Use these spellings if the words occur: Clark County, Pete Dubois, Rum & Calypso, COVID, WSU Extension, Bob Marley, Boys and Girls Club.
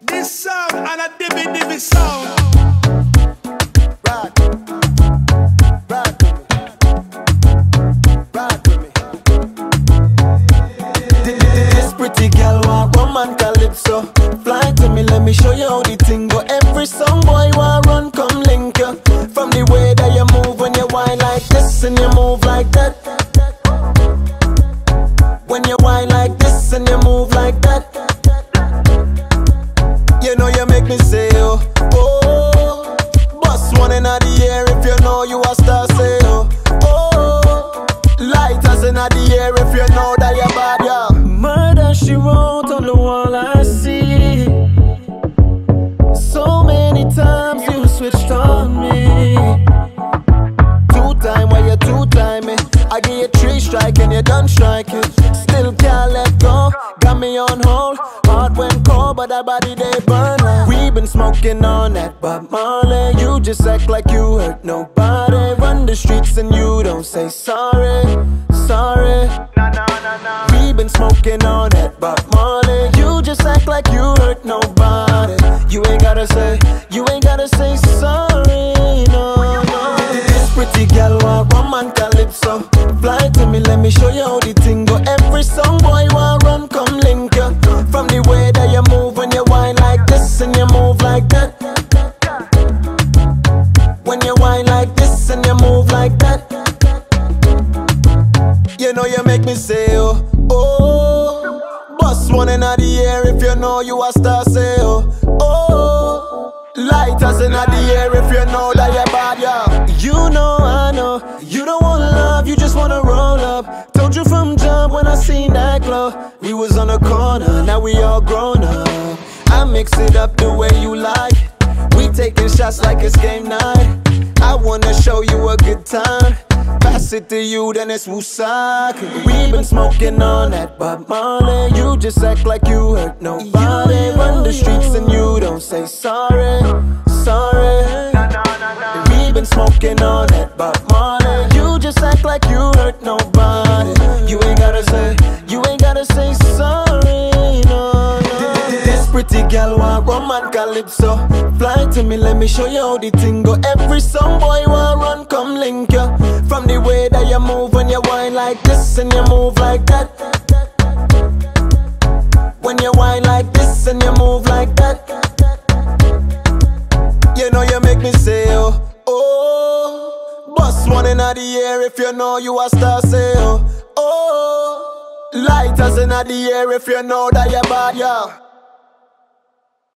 This song and a dibby dibby sound. Rock with me, rock with me, rock with me. This pretty girl want Roman Calypso. Fly to me, let me show you how the thing go. Every song boy want run, come link you. From the way that you move when you whine like this and you move like that. When you whine like this and you move like that, you know you make me say oh, oh. Bust one inna the air if you know you a star, say oh, oh. Lighters inna the air if you know that you're bad, yeah. Murder she wrote on the wall, I see. So many times you switched on me. Two time, why you two time me? I give you three strike and you done strike it. Still can't let go, got me on hold. Heart went cold, but that body they burn like. We been smoking on that Bob Marley. You just act like you hurt nobody. Run the streets and you don't say sorry, sorry. We been smoking on that Bob Marley. You just act like you hurt nobody. You ain't gotta say, you ain't gotta say sorry, no, no. This pretty girl want Roman Calypso. Fly to me, let me show you how the thing go. Every song boy want run, come link ya. From the way that you move when you whine like this and you move like that. When you whine like this and you move like that, you know you make me say oh, oh. Bust one inna the air if you know you a star, say oh, oh. Lighters inna the air if you know that you're bad, yeah. You know I know you don't want love, you just wanna roll up. Told you from jump when I seen that glow. We was on the corner, now we all grown up. I mix it up the way you like. We taking shots like it's game night. I wanna show you a good time. Pass it to you, then it's woosaki. We been smoking on that Bob Marley. You just act like you hurt nobody. Run the streets and you don't say sorry, sorry. We been smoking on that Bob Marley. You just act like you hurt nobody. You ain't gotta say, you ain't gotta say sorry, no, no. This pretty girl want Roman Calypso. Fly to me, let me show you how the thing go. Every song boy want run, come link ya. From the way that you move when you whine like this and you move like that. When you whine like this and you move like that, you know you make me say oh, oh. Bust one inna the air if you know you a star, say oh, oh. Lighters inna the air if you know that you're bad, yeah.